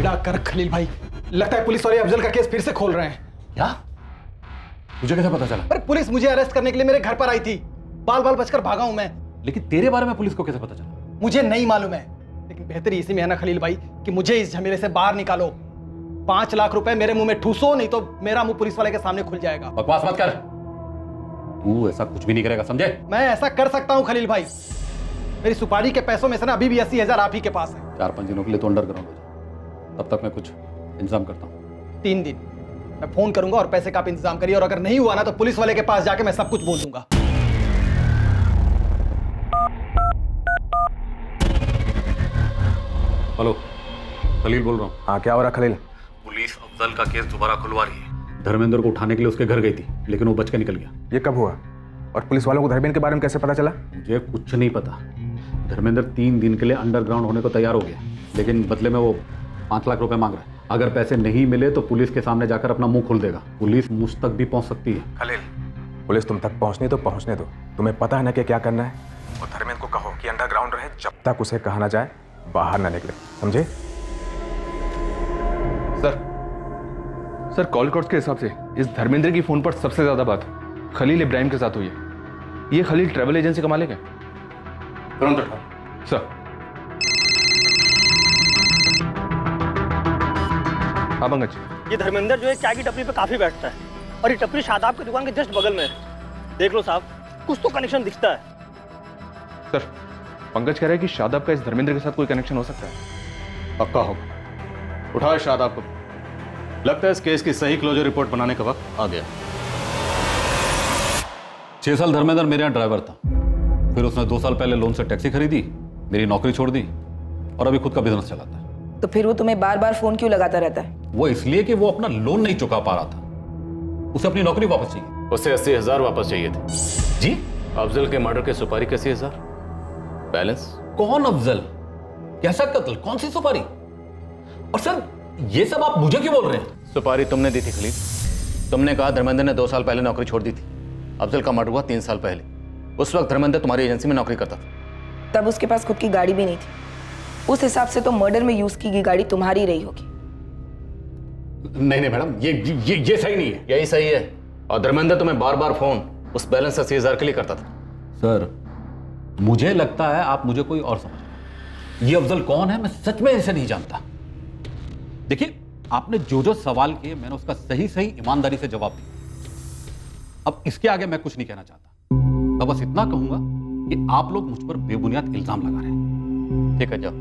एड़ा कर खलील भाई, लगता है पुलिस वाले अफजल का केस फिर से खोल रहे हैं। क्या? मुझे कैसे पता चला? पर पुलिस मुझे अरेस्ट करने के लिए मेरे घर पर आई थी, बाल बाल बचकर भागा हूं मैं। लेकिन तेरे बारे में पुलिस को कैसे पता चला? मुझे नहीं मालूम है, लेकिन बेहतर इसी में है ना खलील भाई कि मुझे इस झमेले से बाहर निकालो। पांच लाख रुपए मेरे मुंह में ठूसो, नहीं तो मेरा मुंह पुलिस वाले के सामने खुल जाएगा। बकवास मत कर, तू ऐसा कुछ भी नहीं करेगा, समझे? मैं ऐसा कर सकता हूँ खलील भाई, मेरी सुपारी के पैसों में से ना अभी भी अस्सी हजार आप ही के पास है। चार पांच दिनों के लिए तो अंडरग्राउंड हो जाओ, तब तक मैं कुछ इंतजाम करता हूँ। तीन दिन मैं फोन करूंगा और पैसे का आप इंतजाम करिए, और अगर नहीं हुआ ना तो पुलिस वाले के पास जाके मैं सब कुछ बोल दूंगा। हेलो खलील बोल रहा हूँ। हाँ क्या हो रहा खलील? पुलिस अफजल का केस दोबारा खुलवा रही है। धर्मेंद्र को उठाने के लिए उसके घर गई थी, लेकिन वो बच के निकल गया। ये कब हुआ और पुलिस वालों को धर्मेंद्र के बारे में कैसे पता चला? मुझे कुछ नहीं पता। धर्मेंद्र तीन दिन के लिए अंडरग्राउंड होने को तैयार हो गया, लेकिन बदले में वो पाँच लाख रुपए मांग रहा है। अगर पैसे नहीं मिले तो पुलिस के सामने जाकर अपना मुंह खोल देगा। पुलिस मुझ तक भी पहुंच सकती है। खलील, पुलिस तुम तक पहुंचने तो पहुंचने दो, तुम्हें पता है ना कि क्या करना है। और धर्मेंद्र को कहो कि अंडरग्राउंड रहे, जब तक उसे कहा ना जाए बाहर ना निकले, समझे? सर सर कॉल कॉर्ड्स के हिसाब से इस धर्मेंद्र की फोन पर सबसे ज्यादा बात खलील इब्राहिम के साथ हुई है। ये खलील ट्रैवल एजेंसी का मालिक है। सर ये धर्मेंद्र जो है चाय की टपरी पे काफी बैठता है, और ये टपरी शादाब की दुकान के जस्ट बगल में है। देख लो साहब, कुछ तो कनेक्शन दिखता है। सर पंकज कह रहा है कि शादाब का इस धर्मेंद्र के साथ कोई कनेक्शन हो सकता है। पक्का होगा। उठाओ शादाब को, लगता है इस केस की सही क्लोजर रिपोर्ट बनाने का वक्त आ गया। छह साल धर्मेंद्र मेरे यहाँ ड्राइवर था, फिर उसने दो साल पहले लोन से टैक्सी खरीदी, मेरी नौकरी छोड़ दी और अभी खुद का बिजनेस चलाता है। तो फिर वो तुम्हें बार बार फोन क्यों लगाता रहता है? वो इसलिए कि वो अपना लोन नहीं चुका पा रहा था, उसे अपनी नौकरी वापस चाहिए। उसे अस्सी हजार वापस चाहिए थे। जी? अफजल के मर्डर के सुपारी के अस्सी हजार बैलेंस। कौन अफजल, कैसा कत्ल, कौन सी सुपारी? और सर ये सब आप मुझे क्यों बोल रहे हैं? सुपारी तुमने दी थी खलील। तुमने कहा धर्मेंद्र ने दो साल पहले नौकरी छोड़ दी थी, अफजल का मर्डर हुआ तीन साल पहले। उस वक्त धर्मेंद्र तुम्हारी एजेंसी में नौकरी करता था। तब उसके पास खुद की गाड़ी भी नहीं थी। उस हिसाब से तो मर्डर में यूज की गई गाड़ी तुम्हारी रही होगी। नहीं नहीं मैडम, ये ये ये सही नहीं है। यही सही है। और धर्मेंद्र तुम्हें बार बार फोन उस बैलेंस अस्सी हजार के लिए करता था। सर मुझे लगता है आप मुझे कोई और समझ, ये अफजल कौन है मैं सच में इसे नहीं जानता। देखिए आपने जो जो सवाल किए मैंने उसका सही सही ईमानदारी से जवाब दिया। अब इसके आगे मैं कुछ नहीं कहना चाहता। मैं बस इतना कहूंगा कि आप लोग मुझ पर बेबुनियाद इल्जाम लगा रहे हैं। ठीक है जाओ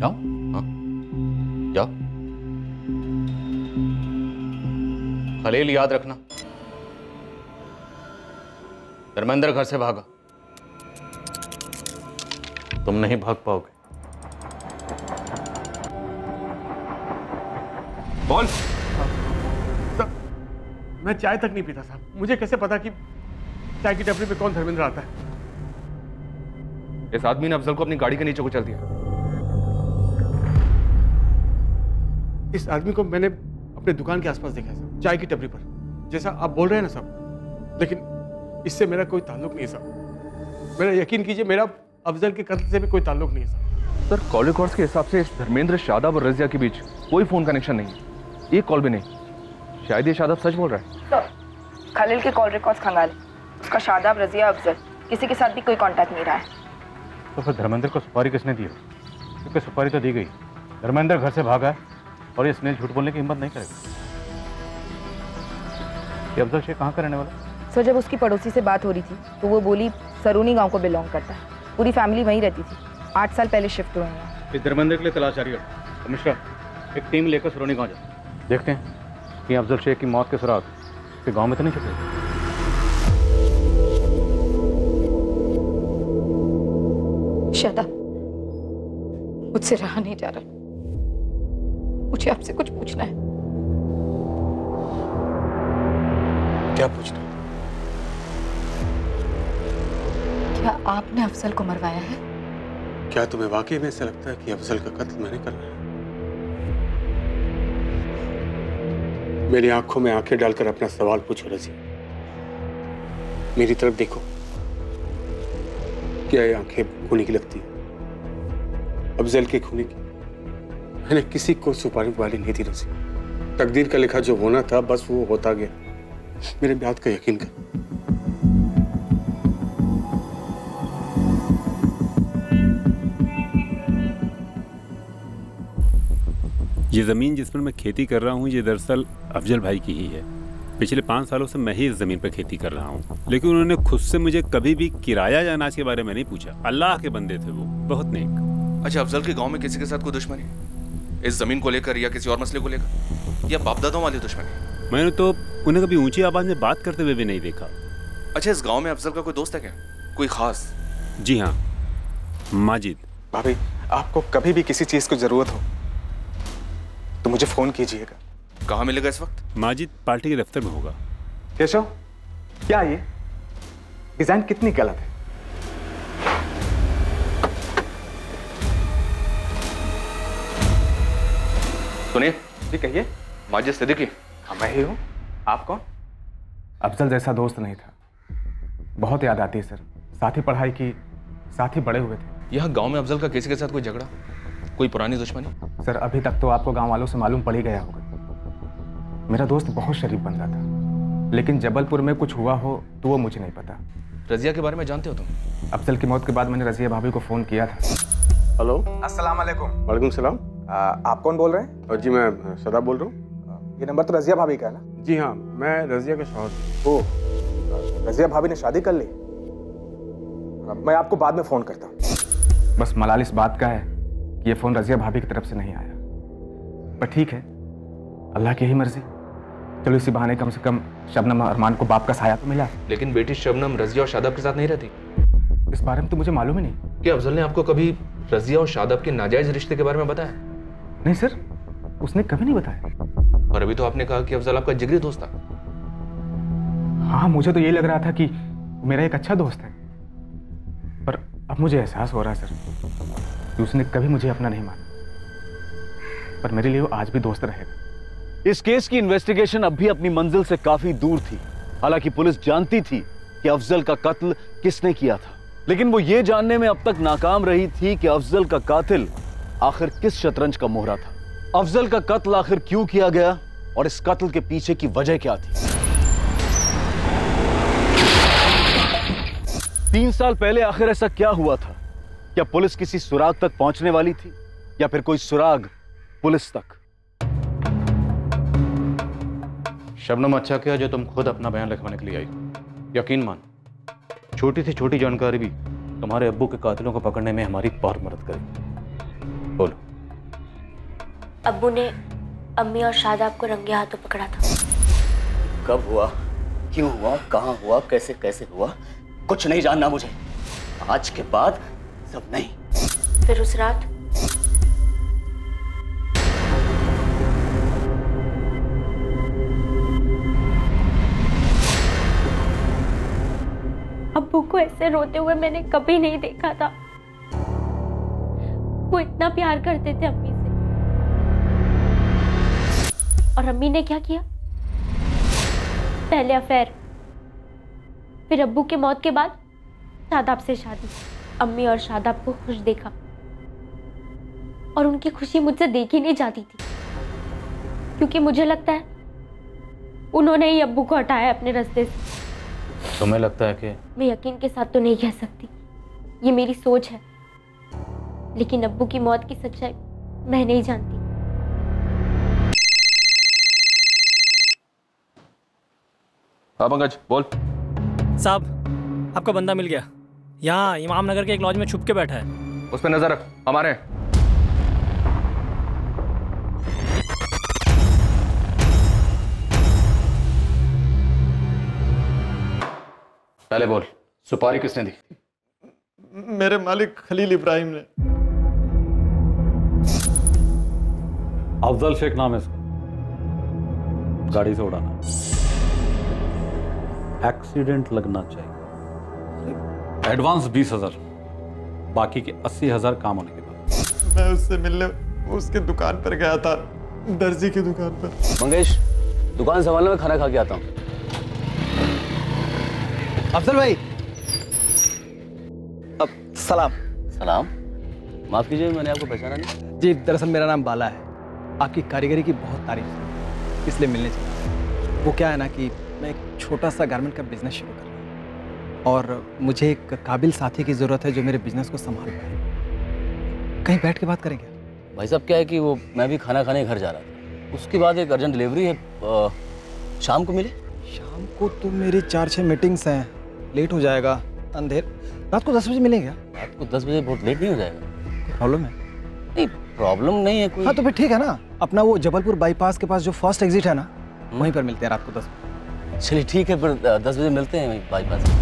जाओ हाँ। जाओ खलील, याद रखना धर्मेंद्र घर से भागा, तुम नहीं भाग पाओगे। बोल। मैं चाय तक नहीं पीता साहब, मुझे कैसे पता कि चाय की टपरी पे कौन धर्मेंद्र आता है। इस आदमी ने अफजल को अपनी गाड़ी के नीचे कुचल दिया। इस आदमी को मैंने अपने दुकान के आसपास देखा है साहब, चाय की टपरी पर, जैसा आप बोल रहे हैं ना साहब, लेकिन इससे मेरा कोई ताल्लुक नहीं साहब। मेरा यकीन कीजिए मेरा अफजल के कत्ल से भी कोई ताल्लुक नहीं है। सर कॉल रिकॉर्ड्स के हिसाब से इस धर्मेंद्र, शादाब और रजिया के बीच कोई फोन कनेक्शन नहीं है, एक कॉल भी नहीं। शायद ये शादाब सच बोल रहा है। सर खलील के कॉल रिकॉर्ड्स खंगाले, उसका शादाब, रजिया, अफजल किसी के साथ भी कोई कॉन्टैक्ट नहीं रहा है। तो फिर धर्मेंद्र को सुपारी किसने दी? क्योंकि सुपारी तो दी गई, धर्मेंद्र घर से भागा और ये स्नेह झूठ बोलने की हिम्मत नहीं करेगा। ये अफजल शेख कहाँ का रहने वाला? सो जब उसकी पड़ोसी से बात हो रही थी तो वो बोली सरोनी गांव को बिलोंग करता है, पूरी फैमिली वहीं रहती थी, आठ साल पहले शिफ्ट हुए हैं। इस धर्मेंद्र के लिए तलाश जारी है। कमिश्नर एक टीम लेकर सरोनी गांव जाए, देखते हैं कि अफजल शेख की मौत के सुराग के गांव में तो नहीं छुपे। शादा मुझसे रहा नहीं जा रहा, मुझे आपसे कुछ पूछना है। क्या पूछना? क्या आपने अफजल को मरवाया है? क्या तुम्हें वाकई में ऐसा लगता है कि अफजल का कत्ल मैंने करना है? मेरी आंखों में आंखें डालकर अपना सवाल पूछो रजी, मेरी तरफ देखो। क्या ये आंखें खूनी की लगती है? अफजल के खूनी की मैंने किसी को सुपारी वाली नहीं दी रजी। तकदीर का लिखा जो होना था बस वो होता गया, मेरे बात का यकीन कर। ये ज़मीन जिस पर मैं खेती कर रहा हूँ ये दरअसल अफजल भाई की ही है। पिछले पाँच सालों से मैं ही इस ज़मीन पर खेती कर रहा हूँ, लेकिन उन्होंने खुद से मुझे कभी भी किराया या अनाज के बारे में नहीं पूछा। अल्लाह के बंदे थे वो, बहुत नेक। अच्छा अफजल के गांव में किसी के साथ कोई दुश्मनी है? इस ज़मीन को लेकर या किसी और मसले को लेकर या बापदादों वाली दुश्मनी? मैंने तो उन्हें कभी ऊँची आवाज़ में बात करते हुए भी नहीं देखा। अच्छा इस गाँव में अफजल का कोई दोस्त है क्या, कोई ख़ास? जी हाँ, माजिद। भाभी आपको कभी भी किसी चीज़ की ज़रूरत हो तो मुझे फोन कीजिएगा। कहाँ मिलेगा इस वक्त? माजिद पार्टी के दफ्तर में होगा। केशव क्या ये डिजाइन कितनी गलत है? सुनिए जी, कहिए। माजिद सिद्दीकी। हाँ मैं ही हूँ। आप कौन? अफजल जैसा दोस्त नहीं था, बहुत याद आती है सर, साथ ही पढ़ाई की, साथ ही बड़े हुए थे। यहाँ गांव में अफजल का किसी के साथ कोई झगड़ा, कोई पुरानी दुश्मनी? सर अभी तक तो आपको गांव वालों से मालूम पड़ ही गया होगा, मेरा दोस्त बहुत शरीफ बंदा था, लेकिन जबलपुर में कुछ हुआ हो तो वो मुझे नहीं पता। रजिया के बारे में जानते हो तुम? अफजल की मौत के बाद मैंने रजिया भाभी को फोन किया था। हेलो अस्सलाम वालेकुम। वालेकुम सलाम। आप कौन बोल रहे हैं? जी मैं सदा बोल रहा हूँ। ये नंबर तो रजिया भाभी का है ना? जी हाँ, मैं रजिया का शौहर। ओह, रजिया भाभी ने शादी कर ली? मैं आपको बाद में फ़ोन करता हूँ। बस मलाल इस बात का है ये फ़ोन रजिया भाभी की तरफ से नहीं आया, पर ठीक है अल्लाह की ही मर्जी। चलो इसी बहाने कम से कम शबनम अरमान को बाप का साया तो मिला। लेकिन बेटी शबनम रजिया और शादाब के साथ नहीं रहती? इस बारे में तो मुझे मालूम ही नहीं। क्या अफजल ने आपको कभी रजिया और शादाब के नाजायज़ रिश्ते के बारे में बताया? नहीं सर, उसने कभी नहीं बताया। पर अभी तो आपने कहा कि अफजल आपका जिगरी दोस्त था। हाँ मुझे तो यही लग रहा था कि मेरा एक अच्छा दोस्त है, पर अब मुझे एहसास हो रहा है सर उसने कभी मुझे अपना नहीं माना, पर मेरे लिए वो आज भी दोस्त रहेगा। इस केस की इन्वेस्टिगेशन अब भी अपनी मंजिल से काफी दूर थी। हालांकि पुलिस जानती थी कि अफजल का कत्ल किसने किया था, लेकिन वो ये जानने में अब तक नाकाम रही थी कि अफजल का कातिल आखिर किस शतरंज का मोहरा था? अफजल का कत्ल आखिर क्यों किया गया और इस कत्ल के पीछे की वजह क्या थी? तीन साल पहले आखिर ऐसा क्या हुआ था? क्या पुलिस किसी सुराग तक पहुंचने वाली थी या फिर कोई सुराग पुलिस तक? शबनम, अच्छा किया जो तुम खुद अपना बयान लिखवाने के लिए आई। यकीन मान, छोटी से छोटी जानकारी भी तुम्हारे अब्बू के कातिलों को पकड़ने में हमारी बहुत मदद करेगी। बोलो। अब्बू ने अम्मी और शादाब को रंगे हाथों पकड़ा था। कब हुआ, क्यों हुआ, कहाँ हुआ, कैसे कैसे हुआ, कुछ नहीं जानना मुझे। आज के बाद सब नहीं। फिर उस रात अब्बू को ऐसे रोते हुए मैंने कभी नहीं देखा था। वो इतना प्यार करते थे अम्मी से। और अम्मी ने क्या किया? पहले अफेयर, फिर अब्बू के मौत के बाद शादाब से शादी। अम्मी और शादाब को खुश देखा और उनकी खुशी मुझसे देखी नहीं जाती थी, क्योंकि मुझे लगता है उन्होंने ही अब्बू को हटाया अपने रास्ते से। तुम्हें लगता है कि? मैं यकीन के साथ तो नहीं कह सकती, ये मेरी सोच है, लेकिन अब्बू की मौत की सच्चाई मैं नहीं जानती। अब अंगज बोल। साहब, आपका बंदा मिल गया। यहाँ इमाम नगर के एक लॉज में छुप के बैठा है। उस पे नजर रख, हमारे। पहले बोल, सुपारी किसने दी? मेरे मालिक खलील इब्राहिम ने। अफजल शेख नाम है इसका। गाड़ी से उड़ाना, एक्सीडेंट लगना चाहिए। एडवांस बीस हजार, बाकी के अस्सी हजार काम होने के बाद। मैं उससे मिलने उसके दुकान पर गया था, दर्जी की दुकान पर। मंगेश, दुकान संभालने में खाना खा के आता हूँ। अफजल भाई। अब सलाम। सलाम। माफ कीजिए, मैंने आपको पहचाना नहीं। जी, दरअसल मेरा नाम बाला है। आपकी कारीगरी की बहुत तारीफ, इसलिए मिलने चला। वो क्या है ना कि मैं एक छोटा सा गारमेंट का बिजनेस शुरू कर रहा हूँ और मुझे एक काबिल साथी की ज़रूरत है जो मेरे बिजनेस को संभाल पाए। कहीं बैठ के बात करेंगे। भाई साहब, क्या है कि वो मैं भी खाना खाने घर जा रहा था, उसके बाद एक अर्जेंट डिलीवरी है। आ, शाम को मिले? शाम को तो मेरी चार छः मीटिंग्स हैं, लेट हो जाएगा। अंधेर रात को दस बजे मिलेंगे। रात को दस बजे बहुत लेट नहीं हो जाएगा? प्रॉब्लम है? नहीं, प्रॉब्लम नहीं है कोई। हाँ तो फिर ठीक है ना, अपना वो जबलपुर बाईपास के पास जो फर्स्ट एग्जिट है ना, वहीं पर मिलते हैं रात को दस। चलिए ठीक है, फिर दस बजे मिलते हैं बाईपास।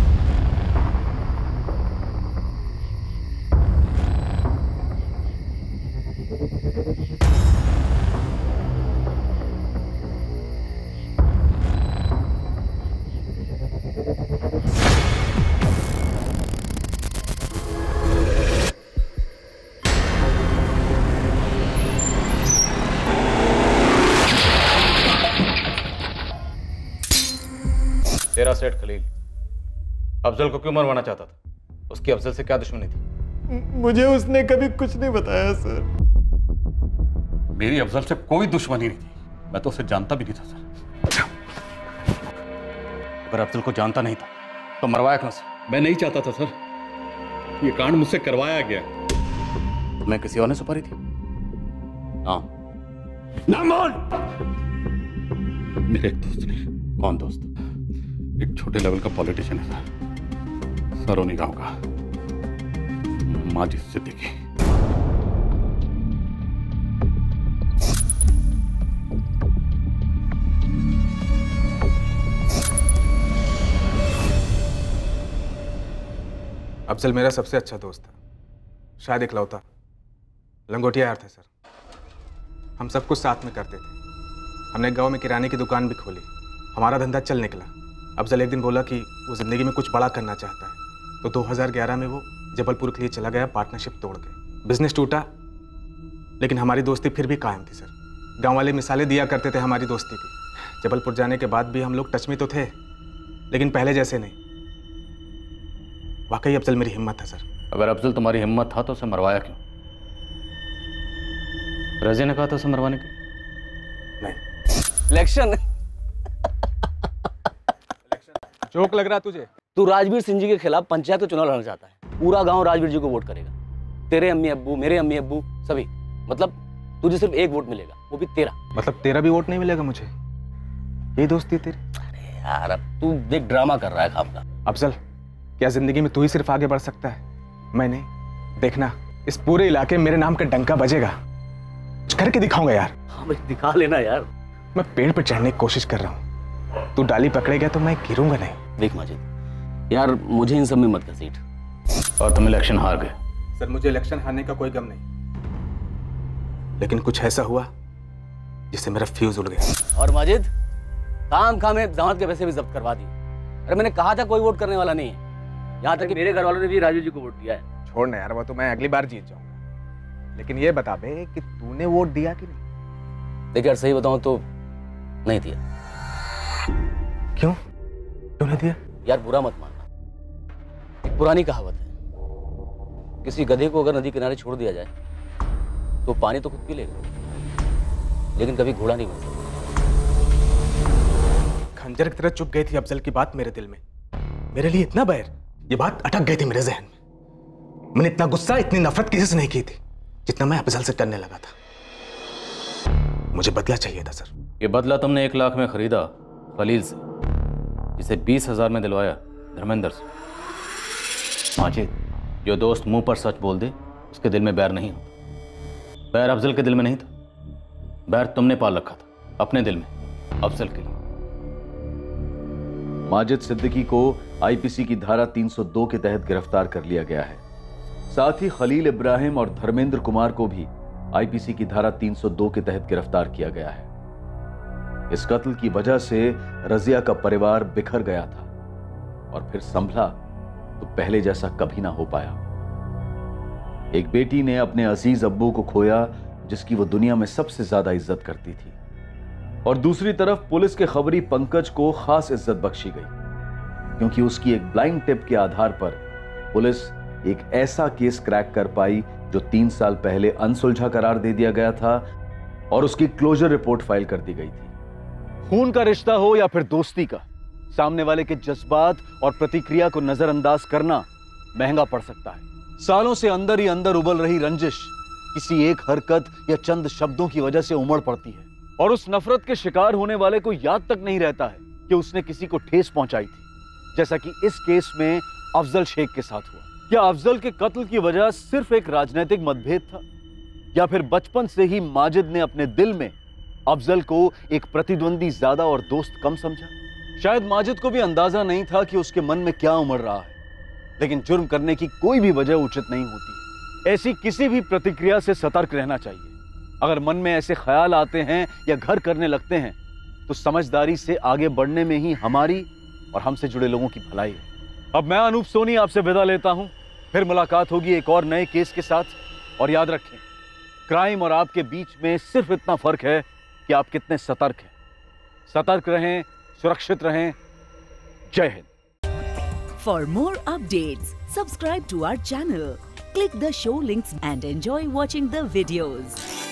तेरा सेठ खलील अफजल को क्यों मरवाना चाहता था? उसकी अफजल से क्या दुश्मनी थी? मुझे उसने कभी कुछ नहीं बताया सर। मेरी अफजल से कोई दुश्मनी नहीं थी, मैं तो उसे जानता भी नहीं था सर। अगर अफजल को जानता नहीं था तो मरवाया क्यों सर? मैं नहीं चाहता था सर, ये कांड मुझसे करवाया गया। तुम्हें किसी और ने सुपारी थी? हाँ। ना मान, मेरे एक दोस्त ने। कौन दोस्त? एक छोटे लेवल का पॉलिटिशियन है सर, सरोनी गांव का, माजिद सिद्दीकी। अफजल मेरा सबसे अच्छा दोस्त था, शायद इकलौता लंगोटिया यार था सर। हम सब कुछ साथ में करते थे, हमने गांव में किराने की दुकान भी खोली, हमारा धंधा चल निकला। अफजल एक दिन बोला कि वो ज़िंदगी में कुछ बड़ा करना चाहता है, तो दो हज़ार ग्यारह में वो जबलपुर के लिए चला गया पार्टनरशिप तोड़ के। बिजनेस टूटा, लेकिन हमारी दोस्ती फिर भी कायम थी सर। गांव वाले मिसालें दिया करते थे हमारी दोस्ती की। जबलपुर जाने के बाद भी हम लोग टच में तो थे, लेकिन पहले जैसे नहीं। वाकई अफजल मेरी हिम्मत था सर। अगर अफजल तुम्हारी हिम्मत था तो उसे मरवाया क्यों? रज़िया ने कहा था उसे मरवाने के लिए? नहीं। इलेक्शन जोक लग रहा तुझे? तू राजवीर सिंह जी के खिलाफ पंचायत का चुनाव लड़ना चाहता है। पूरा गांव राजवीर जी को वोट करेगा। तेरे अम्मी अब्बू, मेरे अम्मी अब्बू, सभी। मतलब तुझे सिर्फ एक वोट मिलेगा, वो भी तेरा। मतलब तेरा भी वोट नहीं मिलेगा मुझे? ये दोस्ती तेरी? अरे यार अब तू देख ड्रामा कर रहा है खाम का। अफजल, क्या जिंदगी में तू ही सिर्फ आगे बढ़ सकता है, मैं नहीं? देखना इस पूरे इलाके में मेरे नाम का डंका बजेगा। करके दिखाऊंगा यार। हाँ भाई दिखा लेना यार। मैं पेड़ पर चढ़ने की कोशिश कर रहा हूँ, तू डाली पकड़े गया तो मैं गिरूंगा नहीं। देख माजिद यार, मुझे इन सब में मत घसीट। और तुम इलेक्शन हार गए? सर मुझे इलेक्शन हारने का कोई गम नहीं, लेकिन कुछ ऐसा हुआ जिससे मेरा फ्यूज उड़ गया। और माजिद काम खामे जमात के पैसे भी जब्त करवा दिए। अरे मैंने कहा था कोई वोट करने वाला नहीं है। यहाँ तक कि मेरे घर वालों ने भी राजू जी को वोट दिया है। छोड़ना यार, वो तो मैं अगली बार जीत जाऊंगा, लेकिन ये बता बे कि तूने वोट दिया कि नहीं? देखिए सही बताऊं तो नहीं दिया। क्यों? क्यों नहीं दिया? यार बुरा मत मानना, एक पुरानी कहावत है, किसी गधे को अगर नदी किनारे छोड़ दिया जाए तो पानी तो खुद पी लेगा, लेकिन कभी घोड़ा नहीं बन सकता। खंजर की तरह चुप गई थी अफजल की बात मेरे दिल में। मेरे लिए इतना बैर, ये बात अटक गई थी मेरे जहन में। मैंने इतना गुस्सा, इतनी नफरत किसी से नहीं की थी जितना मैं अफजल से करने लगा था। मुझे बदला चाहिए था सर। ये बदला तुमने एक लाख में खरीदा खलील से, इसे बीस हजार में दिलवाया धर्मेंद्र से। माजिद, जो दोस्त मुंह पर सच बोल दे उसके दिल में बैर नहीं होता। बैर अफजल के दिल में नहीं था, बैर तुमने पाल रखा था अपने दिल में अफजल के लिए। माजिद सिद्दीकी को आईपीसी की धारा तीन सौ दो के तहत गिरफ्तार कर लिया गया है। साथ ही खलील इब्राहिम और धर्मेंद्र कुमार को भी आईपीसी की धारा तीन सौ दो के तहत गिरफ्तार किया गया है। इस कत्ल की वजह से रज़िया का परिवार बिखर गया था और फिर संभला तो पहले जैसा कभी ना हो पाया। एक बेटी ने अपने अजीज अब्बू को खोया जिसकी वो दुनिया में सबसे ज्यादा इज्जत करती थी, और दूसरी तरफ पुलिस के खबरी पंकज को खास इज्जत बख्शी गई, क्योंकि उसकी एक ब्लाइंड टिप के आधार पर पुलिस एक ऐसा केस क्रैक कर पाई जो तीन साल पहले अनसुलझा करार दे दिया गया था और उसकी क्लोजर रिपोर्ट फाइल कर दी गई थी। खून का रिश्ता हो या फिर दोस्ती का, सामने वाले के जज्बात और प्रतिक्रिया को नजरअंदाज करना महंगा पड़ सकता है। सालों से अंदर ही अंदर उबल रही रंजिश किसी एक हरकत या चंद शब्दों की वजह से उमड़ पड़ती है, और उस नफरत के शिकार होने वाले को याद तक नहीं रहता है कि उसने किसी को ठेस पहुंचाई थी, जैसा कि इस केस में अफजल शेख के साथ हुआ। क्या अफजल के कत्ल की वजह सिर्फ एक राजनीतिक मतभेद था, या फिर बचपन से ही माजिद ने अपने दिल में अफजल को एक प्रतिद्वंदी ज्यादा और दोस्त कम समझा? शायद माजिद को भी अंदाजा नहीं था कि उसके मन में क्या उमड़ रहा है, लेकिन जुर्म करने की कोई भी वजह उचित नहीं होती। ऐसी किसी भी प्रतिक्रिया से सतर्क रहना चाहिए। अगर मन में ऐसे ख्याल आते हैं या घर करने लगते हैं तो समझदारी से आगे बढ़ने में ही हमारी और हमसे जुड़े लोगों की भलाई है। अब मैं अनूप सोनी आपसे विदा लेता हूं। फिर मुलाकात होगी एक और नए केस के साथ। और याद रखें, क्राइम और आपके बीच में सिर्फ इतना फर्क है कि आप कितने सतर्क हैं। सतर्क रहें, सुरक्षित रहें। जय Hind. For more updates subscribe to our channel, click the show links and enjoy watching the videos.